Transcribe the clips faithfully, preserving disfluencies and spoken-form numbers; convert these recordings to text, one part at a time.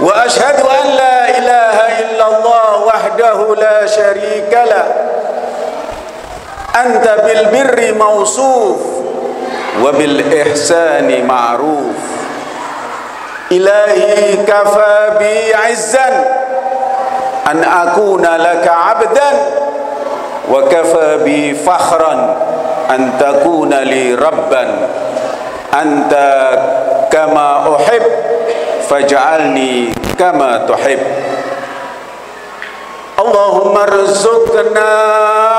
Wa ashhadu an la ilaha illallah wahdahu la syarika lah. Anta bil birri mausuf wa bil ihsani ma'ruf. Ilahi kafa bi izzan an akuna laka abdan wa kafa bi fakhran an takuna li rabban anta kama uhib faj'alni kama tuhib. Allahumma rzuqna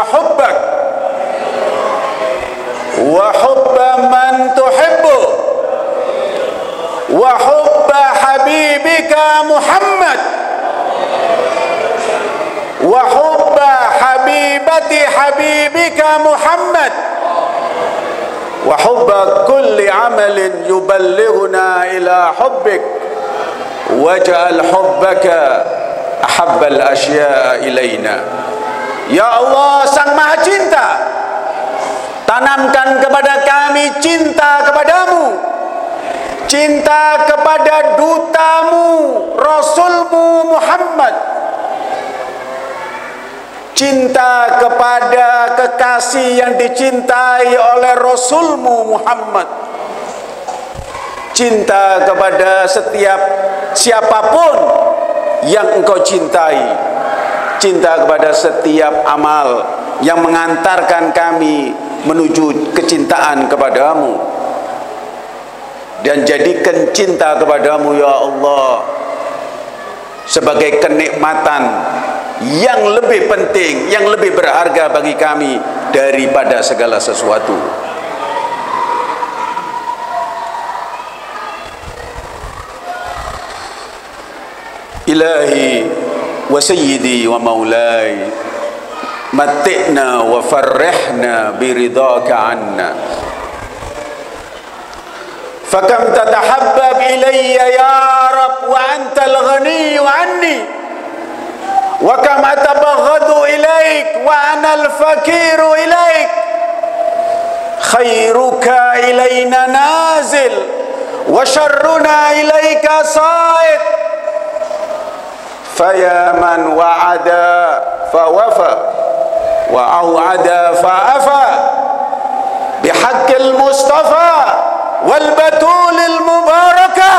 hubbak wa hubba man tuhibbu wa hubba habibika Muhammad wa hubba habibati habibika Muhammad wa hubba kulli amalin yuballighuna ila hubbik waj'al hubbaka ahabbal asya' ilaina. Ya Allah Sang Maha Cinta, tanamkan kepada kami cinta kepadamu, cinta kepada dutamu Rasulmu Muhammad, cinta kepada kekasih yang dicintai oleh Rasulmu Muhammad, cinta kepada setiap siapapun yang engkau cintai, cinta kepada setiap amal yang mengantarkan kami menuju kecintaan kepadamu, dan jadikan cinta kepadamu ya Allah sebagai kenikmatan yang lebih penting, yang lebih berharga bagi kami daripada segala sesuatu. Ilahi wa sayyidi wa maulai, matti'na wa farrihna biridhaka anna. Fakam tatahabbab ilayya ya Rabb wa antal ghaniyu anni. Wa kam atabaghadu ilaik wa anal fakiru ilaik. Khairuka ilayna nazil wa syarruna ilaika said. Faya man wa'ada fawafa wa au'ada fa'afa bihaqqil Mustafa wal batulil mubaraka.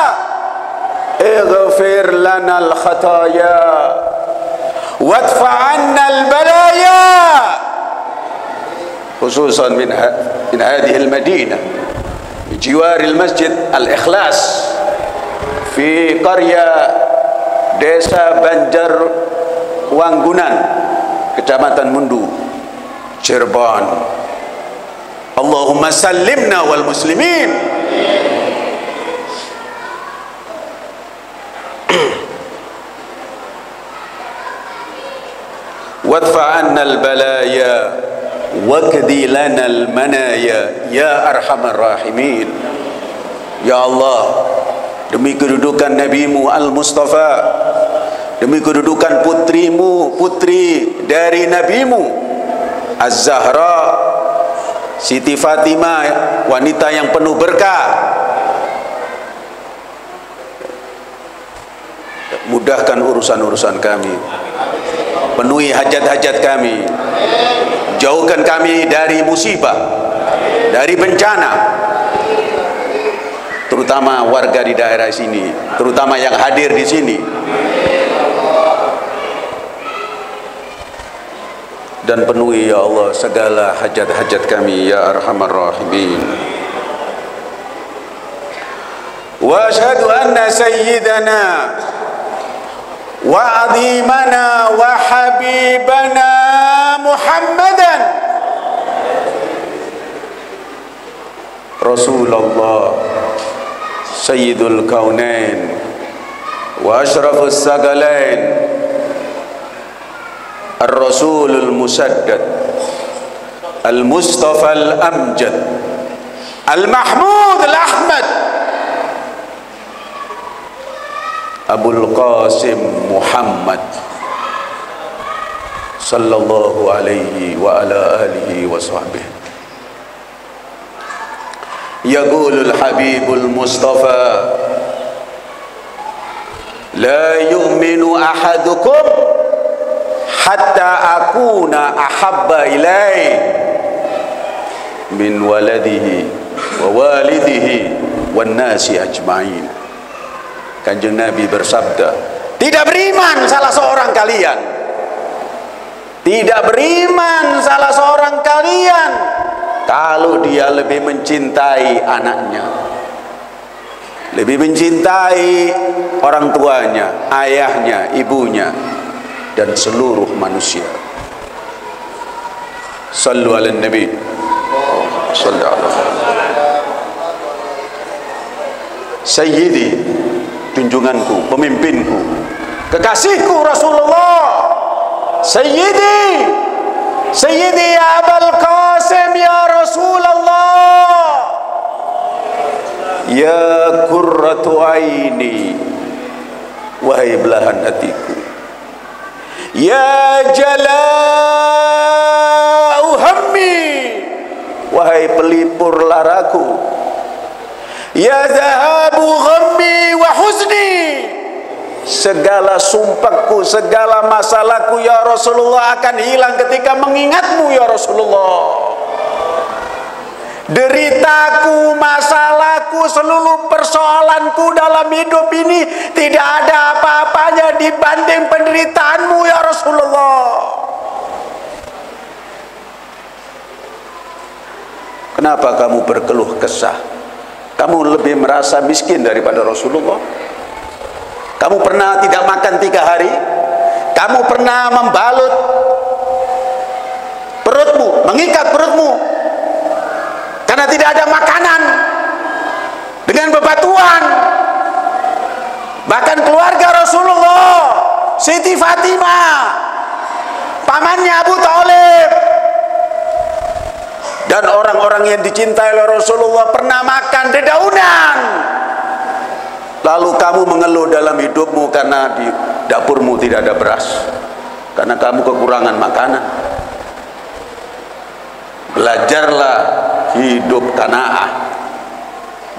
Ighfir lanal khataya wadfa'anna al-balaya, khususan min hadihil madinah di jiwaril masjid al-ikhlas fi qarya desa Banjar Wanggunan kecamatan Mundu Cirebon. Allahumma sallimna wal muslimin. وادفعنا البلايا واكدي لنا المنايا يا أرحم الراحمين. Ya Allah, demi kedudukan nabimu al-Mustafa, demi kedudukan putrimu, putri dari nabimu Az-Zahra, Siti Fatimah, wanita yang penuh berkah, mudahkan urusan-urusan kami, penuhi hajat-hajat kami, jauhkan kami dari musibah, dari bencana, terutama warga di daerah sini, terutama yang hadir di sini, dan penuhi ya Allah segala hajat-hajat kami ya Arhamar Rahimin. Wa asyhadu anna sayyidana wa adhimana wa habibana Muhammadan Rasulullah Sayyidul Kaunain wa ashrafus sagalain Ar-Rasulul Musaddad Al-Mustafa Al-Amjad Al-Mahmud Al-Ahmad Abul Qasim Muhammad sallallahu alaihi wa ala alihi wa sahbihi. Yaqulul Habibul Mustafa La yu'minu ahadukum hatta akuna ahabba ilai min waladihi wa walidihi wan nasi ajmain. Kanjeng Nabi bersabda, tidak beriman salah seorang kalian, tidak beriman salah seorang kalian kalau dia lebih mencintai anaknya, lebih mencintai orang tuanya, ayahnya, ibunya, dan seluruh manusia. Sallu ala nabi. Sallu ala Sayyidi, junjunganku, pemimpinku, kekasihku Rasulullah. Sayyidi, Sayyidi ya Abul Qasim ya Rasulullah, ya qurratu aini, wahai belahan hatiku, ya jala'u hammi, wahai pelipur laraku, ya zahabu ghammi wa huzni, segala sumpahku, segala masalahku ya Rasulullah akan hilang ketika mengingatmu ya Rasulullah. Deritaku, masalahku, seluruh persoalanku dalam hidup ini tidak ada apa-apanya dibanding penderitaanmu ya Rasulullah. Kenapa kamu berkeluh kesah? Kamu lebih merasa miskin daripada Rasulullah? Kamu pernah tidak makan tiga hari? Kamu pernah membalut perutmu, mengikat perutmu karena tidak ada makanan, dengan bebatuan? Bahkan keluarga Rasulullah, Siti Fatimah, pamannya Abu Thalib, dan orang-orang yang dicintai oleh Rasulullah pernah makan dedaunan. Lalu kamu mengeluh dalam hidupmu karena di dapurmu tidak ada beras, karena kamu kekurangan makanan. Belajarlah hidup qanaah,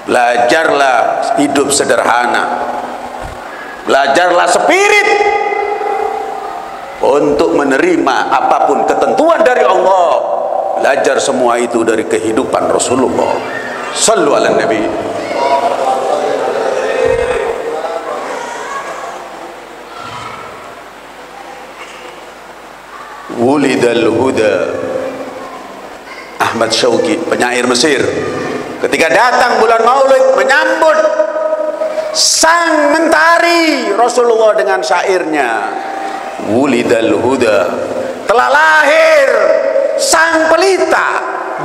belajarlah hidup sederhana, belajarlah spirit untuk menerima apapun ketentuan dari Allah. Belajar semua itu dari kehidupan Rasulullah. Sallu ala nabi. Wulidal huda, Matsauqi, penyair Mesir, ketika datang bulan Maulid menyambut sang mentari Rasulullah dengan syairnya, wulidal huda, telah lahir sang pelita,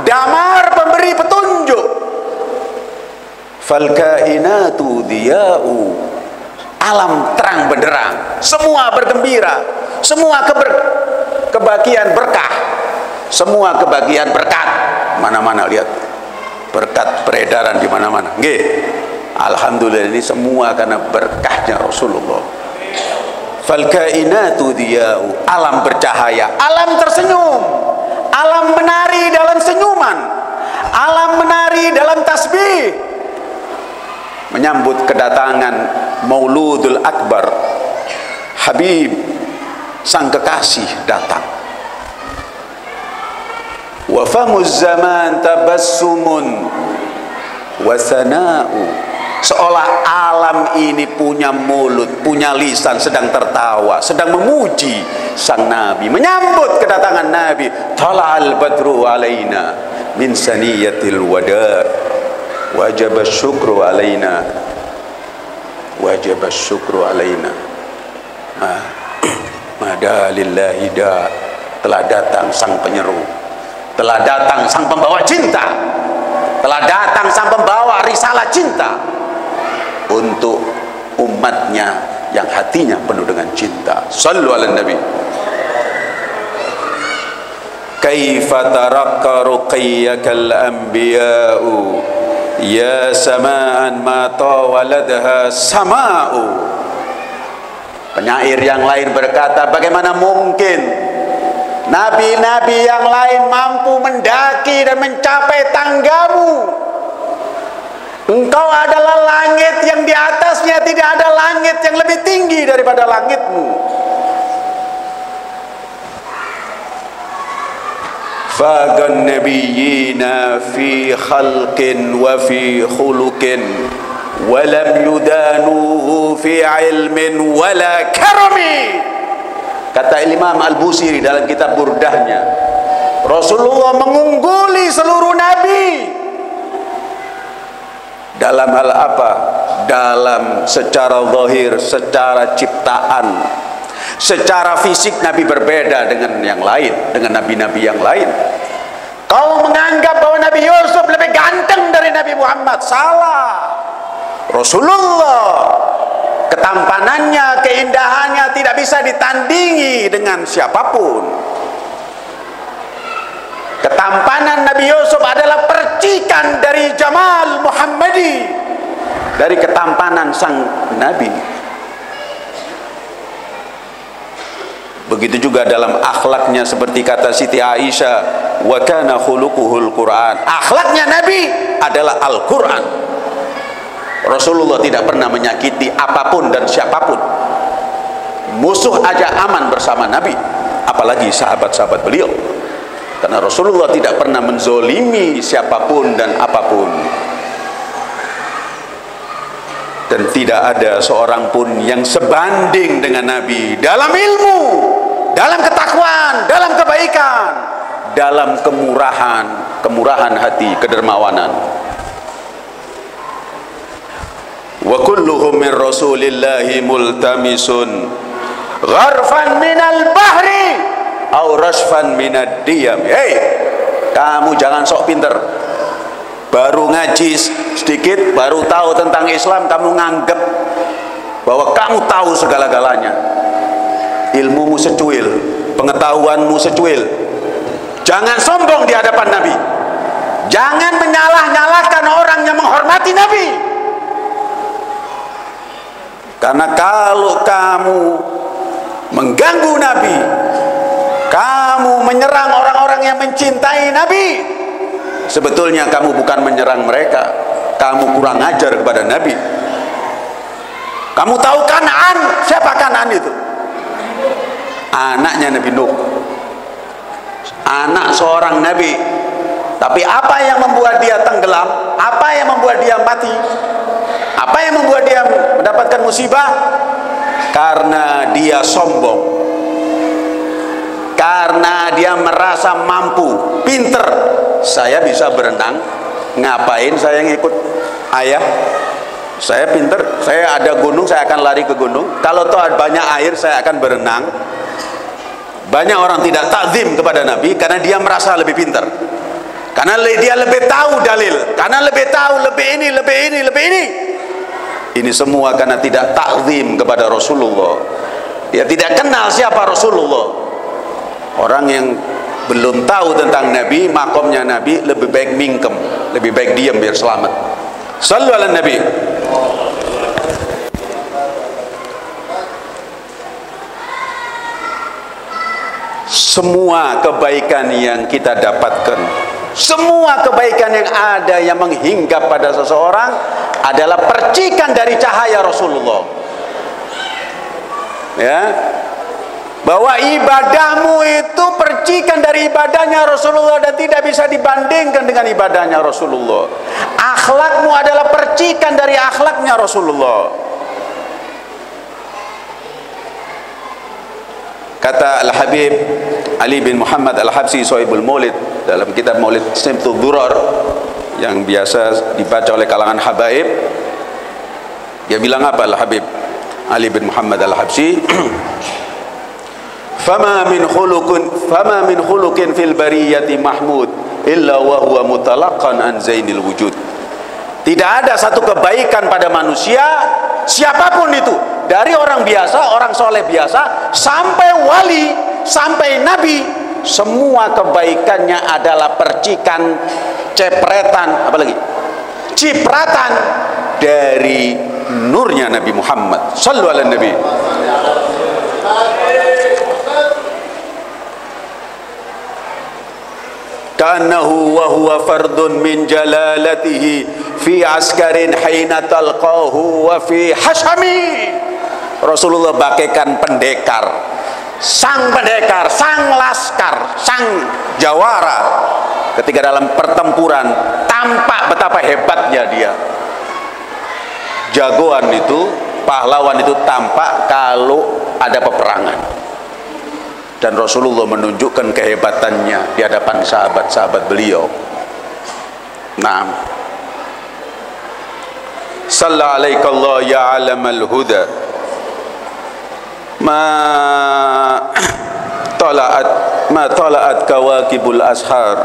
damar pemberi petunjuk, falkainatu diya'u, alam terang benderang, semua bergembira, semua keber kebahagiaan berkah, semua kebahagiaan berkat. Mana-mana lihat berkat peredaran di mana-mana. Nggih. Alhamdulillah, ini semua karena berkahnya Rasulullah. Fal kainatu diya'u, alam bercahaya, alam tersenyum, alam menari dalam senyuman, alam menari dalam tasbih, menyambut kedatangan Mauludul Akbar. Habib sang kekasih datang. Wa famuz zaman tabassumun wa sana'u, seolah alam ini punya mulut, punya lisan, sedang tertawa, sedang memuji sang Nabi, menyambut kedatangan Nabi. Tala'al badru alaina min saniyatil wada, wajib syukru alaina, wajib syukru alaina, madalillahi da, telah datang sang penyeru, telah datang sang pembawa cinta, telah datang sang pembawa risalah cinta untuk umatnya yang hatinya penuh dengan cinta. Sallu ala nabi. Kaifa tarakka ruqayyakal anbiya'u, ya sama'an ma tawaladha sama'u. Penyair yang lain berkata, bagaimana mungkin nabi-nabi yang lain mampu mendaki dan mencapai tanggamu, Engkau adalah langit yang di atasnya tidak ada langit yang lebih tinggi daripada langitmu. Fagan nabiyina fi khalqin wa fi khuluqin wa lam yudanuhu fi ilmin wa la karami. Kata Imam al-Busiri dalam kitab Burdahnya, Rasulullah mengungguli seluruh nabi dalam hal apa? Dalam secara zahir, secara ciptaan, secara fisik Nabi berbeda dengan yang lain, dengan nabi-nabi yang lain. Kau menganggap bahwa Nabi Yusuf lebih ganteng dari Nabi Muhammad, salah. Rasulullah ketampanannya, keindahannya tidak bisa ditandingi dengan siapapun. Ketampanan Nabi Yusuf adalah percikan dari Jamal Muhammadi, dari ketampanan sang Nabi. Begitu juga dalam akhlaknya, seperti kata Siti Aisyah, wa kana khuluquhul Quran. Akhlaknya Nabi adalah Al-Quran. Rasulullah tidak pernah menyakiti apapun dan siapapun. Musuh aja aman bersama Nabi, apalagi sahabat-sahabat beliau. Karena Rasulullah tidak pernah menzolimi siapapun dan apapun. Dan tidak ada seorang pun yang sebanding dengan Nabi dalam ilmu, dalam ketakwaan, dalam kebaikan, dalam kemurahan, kemurahan hati, kedermawanan. Wa kulluhum min rasulillahi multamisun gharfan minal bahri aurasfan minad diyam. Hei, kamu jangan sok pinter. Baru ngaji sedikit, baru tahu tentang Islam, kamu nganggep bahwa kamu tahu segala-galanya. Ilmumu secuil, pengetahuanmu secuil. Jangan sombong di hadapan Nabi. Jangan menyalah-nyalahkan orang yang menghormati Nabi. Karena kalau kamu mengganggu Nabi, kamu menyerang orang-orang yang mencintai Nabi, sebetulnya kamu bukan menyerang mereka, kamu kurang ajar kepada Nabi. Kamu tahu Kan'an? Siapa Kan'an itu? Anaknya Nabi Nuh, anak seorang Nabi. Tapi apa yang membuat dia tenggelam? Apa yang membuat dia mati? Apa yang membuat dia mendapatkan musibah? Karena dia sombong, karena dia merasa mampu, pinter. Saya bisa berenang, ngapain saya ngikut ayah? Saya pinter, saya ada gunung, saya akan lari ke gunung. Kalau toh banyak air, saya akan berenang. Banyak orang tidak takzim kepada Nabi karena dia merasa lebih pinter, karena dia lebih tahu dalil, karena lebih tahu, lebih ini, lebih ini, lebih ini. Ini semua karena tidak takzim kepada Rasulullah. Dia tidak kenal siapa Rasulullah. Orang yang belum tahu tentang Nabi, makomnya Nabi, lebih baik mingkem, lebih baik diam biar selamat. Sallu ala Nabi. Semua kebaikan yang kita dapatkan, semua kebaikan yang ada yang menghinggap pada seseorang adalah percikan dari cahaya Rasulullah. Ya, bahwa ibadahmu itu percikan dari ibadahnya Rasulullah dan tidak bisa dibandingkan dengan ibadahnya Rasulullah. Akhlakmu adalah percikan dari akhlaknya Rasulullah. Kata Al Habib Ali bin Muhammad Al Habsi Sohibul Maulid dalam kitab Maulid Simtu Durar yang biasa dibaca oleh kalangan habaib, dia bilang apa Al Habib Ali bin Muhammad Al Habsi? Fama min khuluqin fama min khuluqin fil bariyati mahmud illa wa huwa mutalaqan an zainil wujud. Tidak ada satu kebaikan pada manusia siapapun itu, dari orang biasa, orang soleh biasa, sampai wali, sampai nabi, semua kebaikannya adalah percikan, cepretan, apalagi cipratan dari nurnya Nabi Muhammad sallallahu alaihi nabi. Kanahu wa huwa fardun min jalalatihi fi askarin haina talqahu wa fi hashami. Rasulullah bagaikan pendekar, sang pendekar, sang laskar, sang jawara ketika dalam pertempuran. Tampak betapa hebatnya dia, jagoan itu, pahlawan itu tampak kalau ada peperangan. Dan Rasulullah menunjukkan kehebatannya di hadapan sahabat-sahabat beliau. Naam. Sallallahu alaihi wasallam ya alamal huda. Ma tala'at ma tala'at kawakibul ashar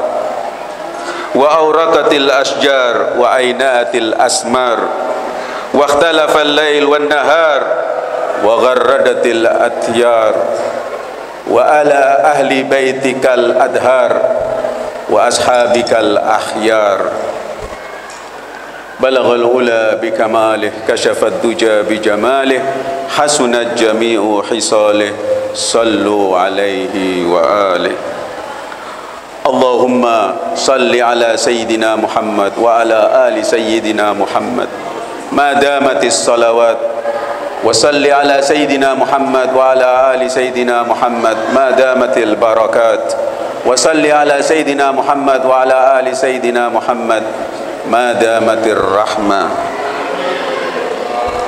wa auraqatil asjar wa ainatil asmar wa ikhtalafal lail wan nahar wa gharradatil atyar wa ala ahli baitikal adhar wa ashabikal akhyar balaghal ula bi kamalih kashafad duja bi jamalih hasunat jami'u hisalih sallu alaihi wa alih. Allahumma salli ala sayyidina Muhammad wa ala ali sayyidina Muhammad madamatis salawat. Wasalli ala sayyidina Muhammad wa ala ali sayyidina Muhammad ma damatil barakat. Wasalli ala sayyidina Muhammad wa ala ali sayyidina Muhammad ma damatir rahmah.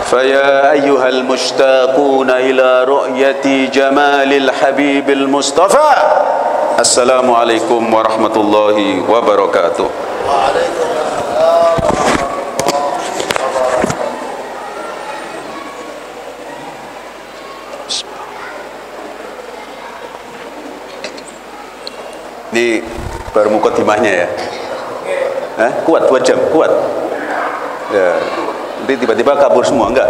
Faya ayyuhal mushtaquna ila ru'yati jamalil habibil mustafa. Assalamu alaikum warahmatullahi wabarakatuh. Ini baru mukadimahnya ya. Hah? Kuat dua jam, kuat. Ya. Nanti tiba-tiba kabur semua enggak?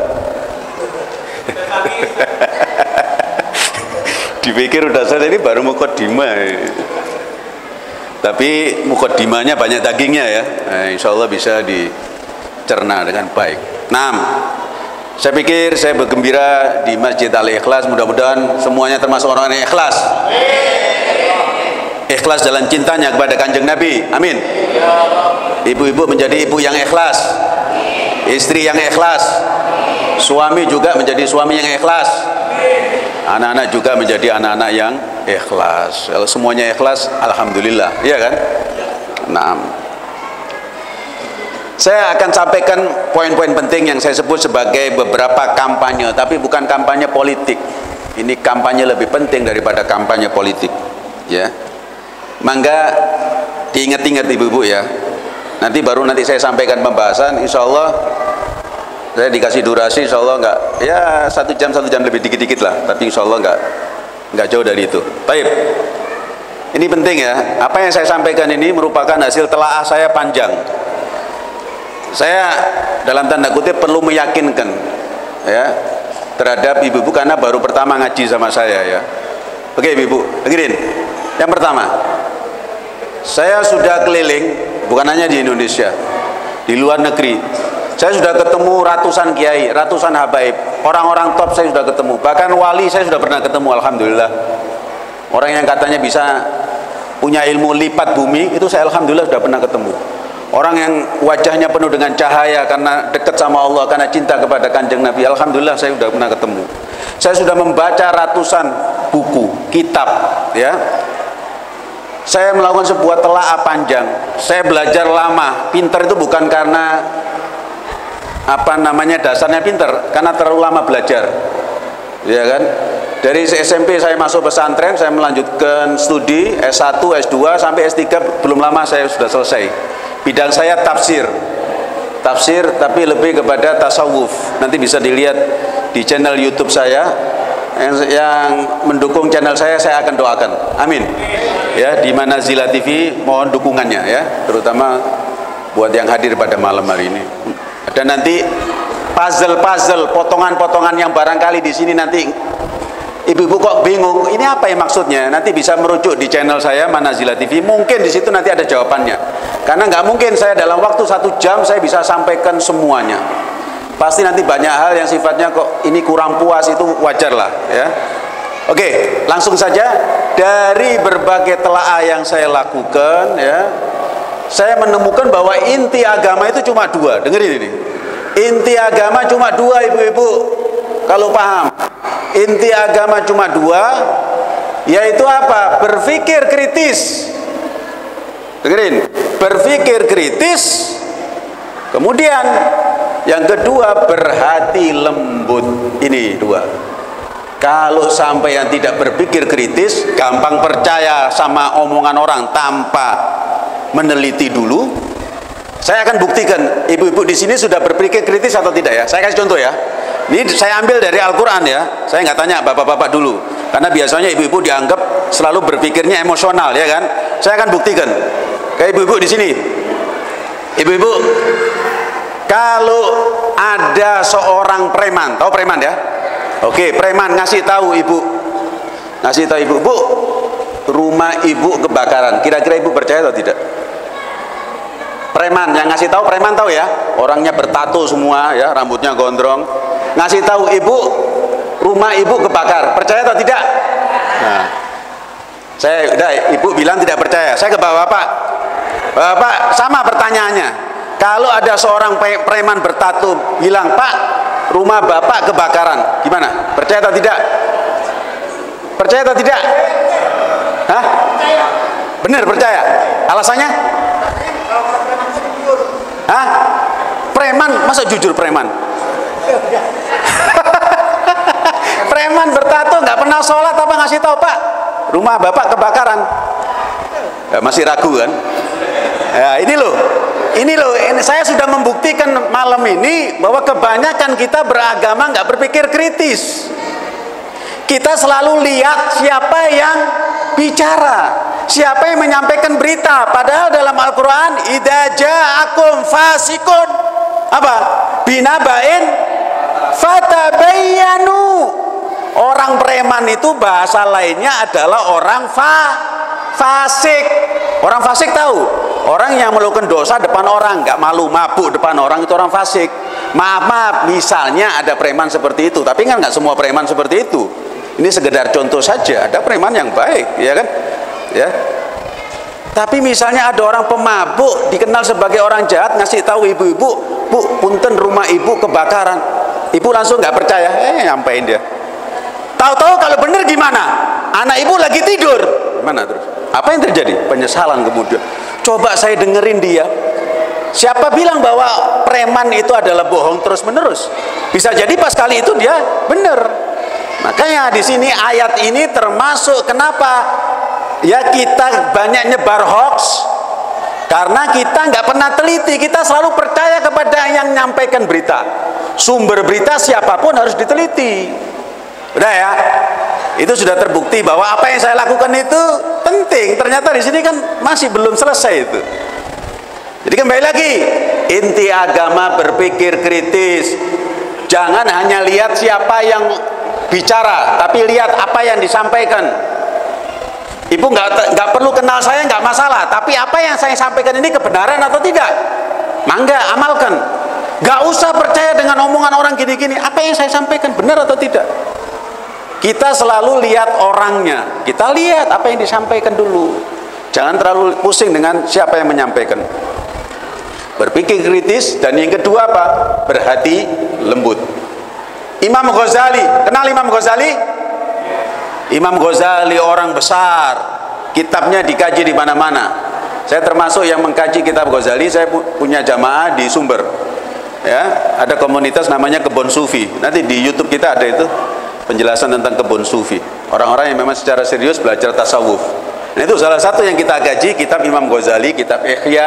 Dipikir udah selesai, ini baru mukadimah. Tapi mukadimahnya banyak dagingnya ya. Nah, insya Allah bisa dicerna dengan baik. Enam. Saya pikir saya bergembira di Masjid Al Ikhlas. Mudah-mudahan semuanya termasuk orang yang ikhlas. Ikhlas dalam cintanya kepada Kanjeng Nabi. Amin. Ibu-ibu menjadi ibu yang ikhlas, istri yang ikhlas, suami juga menjadi suami yang ikhlas, anak-anak juga menjadi anak-anak yang ikhlas. Kalau semuanya ikhlas, alhamdulillah, iya kan? Nah, saya akan sampaikan poin-poin penting yang saya sebut sebagai beberapa kampanye, tapi bukan kampanye politik. Ini kampanye lebih penting daripada kampanye politik, ya. Mangga diingat-ingat ibu-ibu ya. Nanti baru nanti saya sampaikan pembahasan. Insya Allah saya dikasih durasi, insya Allah enggak, ya satu jam satu jam lebih dikit-dikit lah. Tapi insya Allah enggak enggak jauh dari itu. Baik. Ini penting ya. Apa yang saya sampaikan ini merupakan hasil telaah saya panjang. Saya dalam tanda kutip perlu meyakinkan ya terhadap ibu-ibu karena baru pertama ngaji sama saya ya. Oke ibu-ibu, dengerin. Yang pertama, saya sudah keliling, bukan hanya di Indonesia, di luar negeri. Saya sudah ketemu ratusan kiai, ratusan habaib, orang-orang top saya sudah ketemu. Bahkan wali saya sudah pernah ketemu, alhamdulillah. Orang yang katanya bisa punya ilmu lipat bumi, itu saya alhamdulillah sudah pernah ketemu. Orang yang wajahnya penuh dengan cahaya karena dekat sama Allah, karena cinta kepada Kanjeng Nabi, alhamdulillah saya sudah pernah ketemu. Saya sudah membaca ratusan buku, kitab, ya. Saya melakukan sebuah telaah panjang. Saya belajar lama. Pinter itu bukan karena apa namanya dasarnya pinter, karena terlalu lama belajar, ya kan? Dari S M P saya masuk pesantren, saya melanjutkan studi S satu, S dua sampai S tiga. Belum lama saya sudah selesai. Bidang saya tafsir, tafsir tapi lebih kepada tasawuf. Nanti bisa dilihat di channel YouTube saya. Yang mendukung channel saya, saya akan doakan. Amin. Ya, di Manazila T V mohon dukungannya ya, terutama buat yang hadir pada malam hari ini. Dan nanti puzzle-puzzle, potongan-potongan yang barangkali di sini nanti ibu-ibu kok bingung, ini apa yang maksudnya? Nanti bisa merujuk di channel saya Manazila T V. Mungkin di situ nanti ada jawabannya. Karena nggak mungkin saya dalam waktu satu jam saya bisa sampaikan semuanya. Pasti nanti banyak hal yang sifatnya kok ini kurang puas, itu wajar lah ya. Oke, langsung saja dari berbagai telaah yang saya lakukan ya, saya menemukan bahwa inti agama itu cuma dua. Dengerin ini, inti agama cuma dua, ibu-ibu, kalau paham. Inti agama cuma dua, yaitu apa? Berpikir kritis. Dengerin, berpikir kritis. Kemudian yang kedua, berhati lembut. Ini dua. Kalau sampai yang tidak berpikir kritis, gampang percaya sama omongan orang tanpa meneliti dulu. Saya akan buktikan, ibu-ibu di sini sudah berpikir kritis atau tidak ya? Saya kasih contoh ya. Ini saya ambil dari Al-Quran ya. Saya nggak tanya bapak-bapak dulu, karena biasanya ibu-ibu dianggap selalu berpikirnya emosional ya kan. Saya akan buktikan. Kayak ibu-ibu di sini, ibu-ibu, kalau ada seorang preman, tahu preman ya? Oke, preman ngasih tahu ibu, ngasih tahu ibu, bu, rumah ibu kebakaran. Kira-kira ibu percaya atau tidak? Preman yang ngasih tahu, preman tahu ya, orangnya bertato semua ya, rambutnya gondrong, ngasih tahu ibu, rumah ibu kebakar. Percaya atau tidak? Nah, saya udah, ibu bilang tidak percaya. Saya ke bapak-bapak, bapak sama pertanyaannya. Kalau ada seorang preman bertato bilang, pak, rumah bapak kebakaran, gimana? Percaya atau tidak? Percaya atau tidak? Hah? Bener percaya? Alasannya? Hah? Preman, masa jujur preman? Preman bertato nggak pernah sholat, apa ngasih tahu pak? Rumah bapak kebakaran. Ya, masih ragu kan? Ya, ini loh. Ini loh, ini saya sudah membuktikan malam ini bahwa kebanyakan kita beragama nggak berpikir kritis. Kita selalu lihat siapa yang bicara, siapa yang menyampaikan berita. Padahal dalam Al-Quran, idza ja'akum fasikun apa? Binaba'in fatabayyanu. Orang preman itu bahasa lainnya adalah orang fa fasik. Orang fasik tahu? Orang yang melakukan dosa depan orang, nggak malu, mabuk depan orang, itu orang fasik. Maaf, maaf, misalnya ada preman seperti itu, tapi kan nggak semua preman seperti itu. Ini sekedar contoh saja, ada preman yang baik, ya kan? Ya. Tapi misalnya ada orang pemabuk, dikenal sebagai orang jahat, ngasih tahu ibu-ibu, bu, punten rumah ibu kebakaran. Ibu langsung nggak percaya, eh, nyampein dia. Tahu-tahu kalau bener gimana? Anak ibu lagi tidur. Mana terus? Apa yang terjadi? Penyesalan kemudian. Coba saya dengerin dia. Siapa bilang bahwa preman itu adalah bohong terus-menerus? Bisa jadi pas kali itu dia benar. Makanya di sini ayat ini termasuk kenapa ya kita banyak nyebar hoax, karena kita nggak pernah teliti. Kita selalu percaya kepada yang nyampaikan berita. Sumber berita siapapun harus diteliti. Udah ya. Itu sudah terbukti bahwa apa yang saya lakukan itu penting. Ternyata di sini kan masih belum selesai itu. Jadi kembali lagi, inti agama berpikir kritis. Jangan hanya lihat siapa yang bicara, tapi lihat apa yang disampaikan. Ibu nggak nggak perlu kenal saya, nggak masalah. Tapi apa yang saya sampaikan ini kebenaran atau tidak? Mangga amalkan. Nggak usah percaya dengan omongan orang gini-gini. Apa yang saya sampaikan benar atau tidak? Kita selalu lihat orangnya, kita lihat apa yang disampaikan dulu. Jangan terlalu pusing dengan siapa yang menyampaikan. Berpikir kritis, dan yang kedua apa? Berhati lembut. Imam Ghazali, kenal Imam Ghazali? Imam Ghazali orang besar, kitabnya dikaji di mana-mana. Saya termasuk yang mengkaji kitab Ghazali, saya punya jamaah di Sumber. Ya, ada komunitas namanya Kebon Sufi. Nanti di YouTube kita ada itu. Penjelasan tentang Kebon Sufi, orang-orang yang memang secara serius belajar tasawuf. Nah, itu salah satu yang kita kaji, kitab Imam Ghazali, kitab Ihya,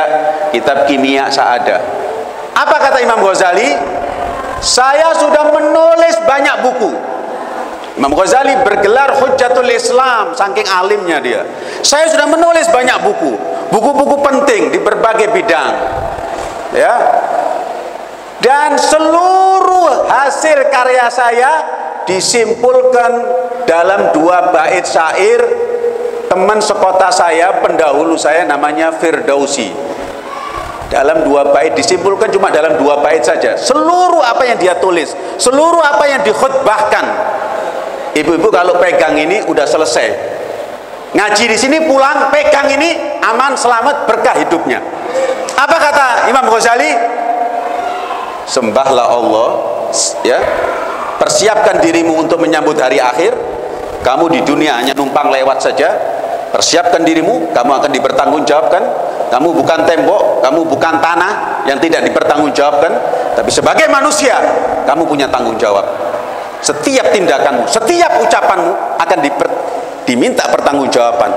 kitab Kimia Saada. Apa kata Imam Ghazali? Saya sudah menulis banyak buku. Imam Ghazali bergelar Hujjatul Islam, saking alimnya dia. Saya sudah menulis banyak buku, buku-buku penting di berbagai bidang, ya. Dan seluruh hasil karya saya disimpulkan dalam dua bait syair teman sekota saya, pendahulu saya, namanya Firdausi. Dalam dua bait, disimpulkan cuma dalam dua bait saja seluruh apa yang dia tulis, seluruh apa yang dikhutbahkan. Ibu-ibu kalau pegang ini udah selesai. Ngaji di sini, pulang pegang ini, aman, selamat, berkah hidupnya. Apa kata Imam Ghazali? Sembahlah Allah, ya, persiapkan dirimu untuk menyambut hari akhir. Kamu di dunia hanya numpang lewat saja. Persiapkan dirimu, kamu akan dipertanggungjawabkan. Kamu bukan tembok, kamu bukan tanah yang tidak dipertanggungjawabkan, tapi sebagai manusia kamu punya tanggung jawab. Setiap tindakanmu, setiap ucapanmu akan diper, diminta pertanggungjawaban.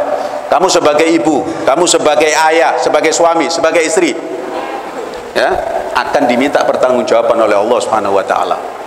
Kamu sebagai ibu, kamu sebagai ayah, sebagai suami, sebagai istri, ya, akan diminta pertanggungjawaban oleh Allah Subhanahu wa taala.